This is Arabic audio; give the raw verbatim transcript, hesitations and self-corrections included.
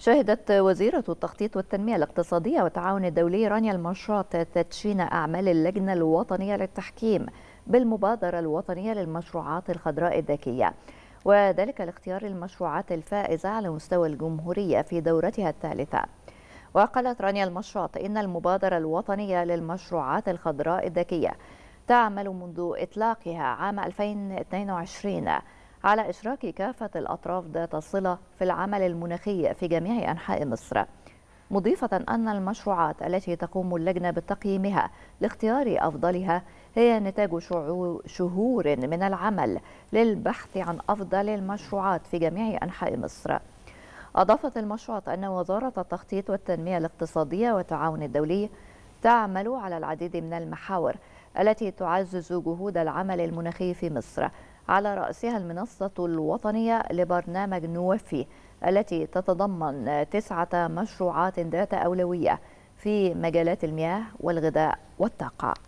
شهدت وزيرة التخطيط والتنمية الاقتصادية والتعاون الدولي رانيا المشاط تدشين أعمال اللجنة الوطنية للتحكيم بالمبادرة الوطنية للمشروعات الخضراء الذكية، وذلك لاختيار المشروعات الفائزة على مستوى الجمهورية في دورتها الثالثة. وقالت رانيا المشاط إن المبادرة الوطنية للمشروعات الخضراء الذكية تعمل منذ إطلاقها عام ألفين واثنين وعشرين على إشراك كافة الأطراف ذات الصلة في العمل المناخي في جميع أنحاء مصر، مضيفة أن المشروعات التي تقوم اللجنة بتقييمها لاختيار أفضلها هي نتاج شهور من العمل للبحث عن أفضل المشروعات في جميع أنحاء مصر. أضافت المشروعات أن وزارة التخطيط والتنمية الاقتصادية والتعاون الدولي تعمل على العديد من المحاور التي تعزز جهود العمل المناخي في مصر، على رأسها المنصة الوطنية لبرنامج نوفي التي تتضمن تسعة مشروعات ذات أولوية في مجالات المياه والغذاء والطاقة.